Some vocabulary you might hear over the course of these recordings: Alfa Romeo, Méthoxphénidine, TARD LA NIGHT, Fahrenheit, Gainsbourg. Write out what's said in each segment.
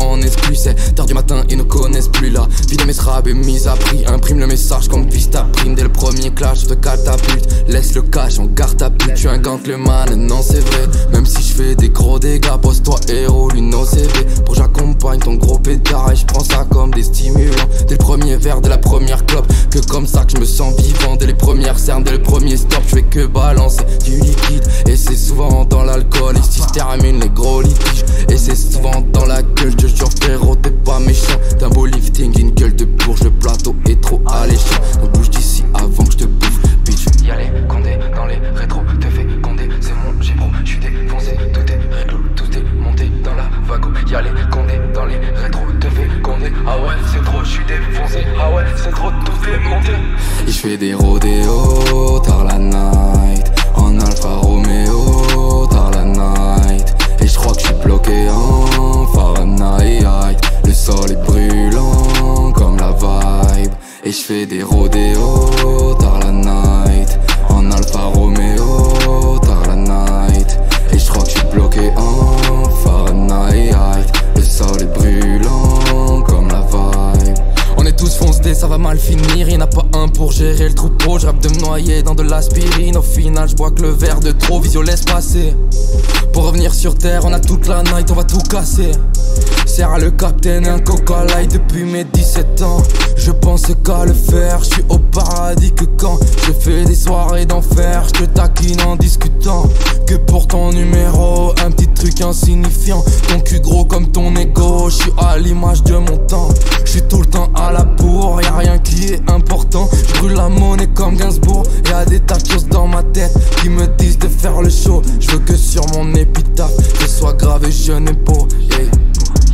en exclu. C'est tard du matin et ne connaissent plus la vie de mes rabais mise à prix. Imprime le message comme Vista Prime. Dès le premier clash je te catapulte. Laisse le cash, on garde ta pute. Tu es un gentleman, non c'est vrai. Même si je fais des gros dégâts, pose-toi héros, lui nos CV. Pour j'accompagne ton gros pétard et je prends ça comme des stimulants. Dès le premier verre, dès la première clope, que comme ça que je me sens vivant. Dès les premières cernes, dès le premier stop, je fais que balancer du liquide. Et c'est souvent dans l'alcool, ici je termine les gros litiges. Et c'est souvent dans la gueule, je jure frérot t'es pas méchant. D'un beau lifting, une gueule de bourge, le plateau est trop alléchant. Donc bouge d'ici avant que je te bouffe, bitch. Y'a les condés dans les rétros, t'es fait condé, c'est mon gibro. J'suis défoncé, tout est réglo, tout est monté dans la vago. Y'a les condés dans les rétros, t'es fait condé, ah ouais c'est trop, j'suis défoncé, ah ouais c'est trop, tout est monté. Et j'fais des rodéos tard la night, en Alfa Romeo tard la night. Et j'crois que j'suis bloqué en Fahrenheit. Le sol est brûlant comme la vibe. Et j'fais des rodéos tard la night, en Alfa Romeo tard la night. Et j'crois que j'suis bloqué en Fahrenheit. Le sol est brûlant comme la vibe. On est tous foncedés, ça va mal finir. Y'en a pas un pour gérer le troupeau. J'rappe de me noyer dans de l'aspirine. Au final j'bois que le verre de trop. Visio laisse passer. Pour revenir sur terre, on a toute la night, on va tout casser. Serre le captain, un coca light depuis mes 17 ans. Je pense qu'à le faire, je suis au paradis que quand je fais des soirées d'enfer, je te taquine en discutant. Que pour ton numéro, un petit truc insignifiant. Ton cul gros comme ton ego, je suis à l'image de mon temps. Je suis tout le temps à la bourre, y'a rien qui est important. Je brûle la monnaie comme Gainsbourg, y'a des tas de choses dans ma tête qui me disent de faire le show. Je veux que sur mon épitaphe, que soit gravé jeune et beau. Yeah.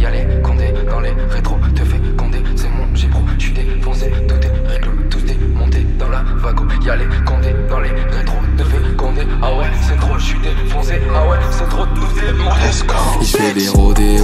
Y'a les condés dans les rétros, te fais condé, c'est mon gibro. J'suis défoncé, tout est réglo, tout est monté dans la vago. Y'a les condés dans les rétros, te fais condé, ah ouais c'est trop, j'suis défoncé, ah ouais c'est trop, tout est monté. J'fais des rodéos